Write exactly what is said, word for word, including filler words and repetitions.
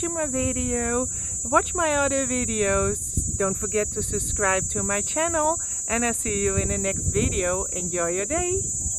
watching my video. Watch my other videos. Don't forget to subscribe to my channel, and I'll see you in the next video. Enjoy your day.